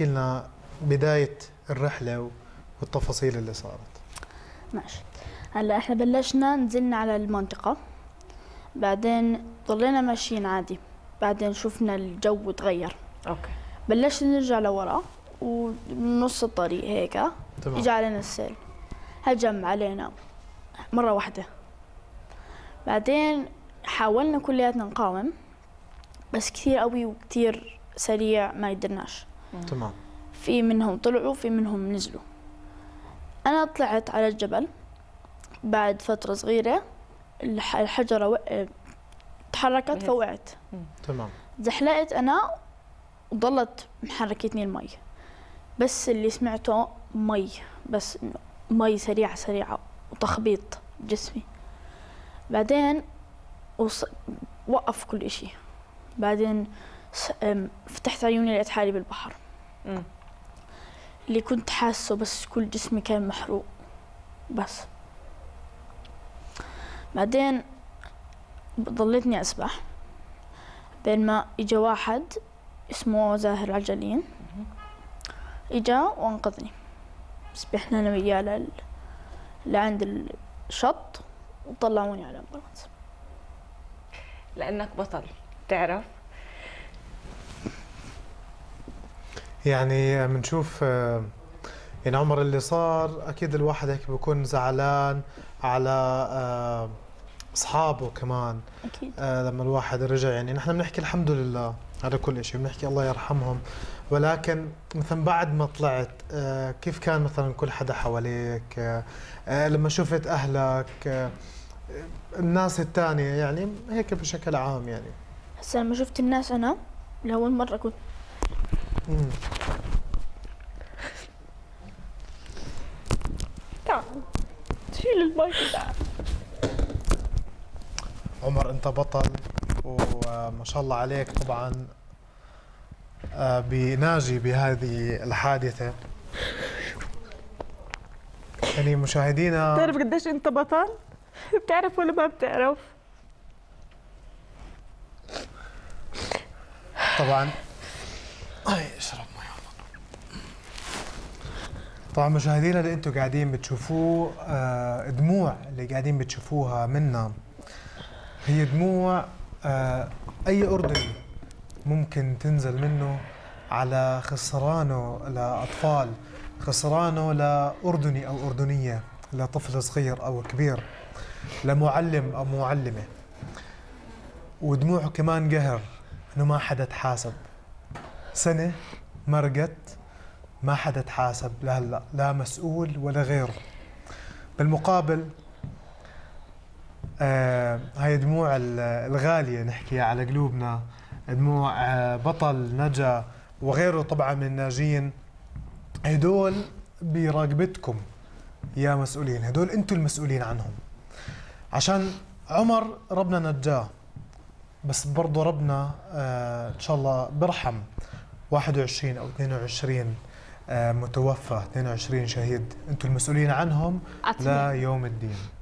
تحكي لنا بداية الرحلة والتفاصيل اللي صارت. ماشي. هلا احنا بلشنا نزلنا على المنطقة، بعدين ضلينا ماشيين عادي، بعدين شفنا الجو تغير. اوكي. بلشنا نرجع لورا ونص الطريق هيك اجى علينا السيل، هجم علينا مرة واحدة. بعدين حاولنا كلياتنا نقاوم بس كثير قوي وكثير سريع ما قدرناش. تمام. في منهم طلعوا، في منهم نزلوا. أنا طلعت على الجبل بعد فترة صغيرة، الحجرة تحركت فوقعت. تمام. زحلقت أنا وضلت محركتني المي، بس اللي سمعته مي، بس مي سريعة سريعة وتخبيط جسمي. بعدين وقف كل إشي، بعدين فتحت عيوني لقيت حالي بالبحر. اللي كنت حاسه بس كل جسمي كان محروق بس. بعدين ضليتني أسبح بين ما إجا واحد اسمه زاهر عجلين، إجا وأنقذني. سبحنا أنا وياه لعند الشط وطلعوني على البرد. لأنك بطل بتعرف؟ يعني بنشوف يعني عمر اللي صار، اكيد الواحد هيك بيكون زعلان على اصحابه كمان. اكيد لما الواحد رجع، يعني نحن بنحكي الحمد لله على كل شيء، بنحكي الله يرحمهم، ولكن مثلا بعد ما طلعت كيف كان مثلا كل حدا حواليك لما شفت اهلك الناس الثانيه، يعني هيك بشكل عام؟ يعني هسه لما شفت الناس انا لاول مره كنت تعال شيل المايك. عمر انت بطل وما شاء الله عليك، طبعا بناجي بهذه الحادثه. يعني مشاهدينا، بتعرف قديش انت بطل؟ بتعرف ولا ما بتعرف؟ طبعا اشرب مي. طبعا مشاهدينا اللي انتم قاعدين بتشوفوه، دموع اللي قاعدين بتشوفوها منا هي دموع اي اردني ممكن تنزل منه على خسرانه لاطفال، خسرانه لاردني او اردنيه، لطفل صغير او كبير، لمعلم او معلمه. ودموعه كمان قهر انه ما حدا تحاسب. سنة مرقت ما حدا تحاسب لهلا، لا مسؤول ولا غيره. بالمقابل هاي دموع الغالية، نحكي على قلوبنا، دموع بطل نجا وغيره طبعا من الناجين. هدول براقبتكم يا مسؤولين، هدول انتم المسؤولين عنهم. عشان عمر ربنا نجاه، بس برضه ربنا ان شاء الله برحم 21 او 22 متوفى، 22 شهيد، انتم المسؤولين عنهم ليوم الدين.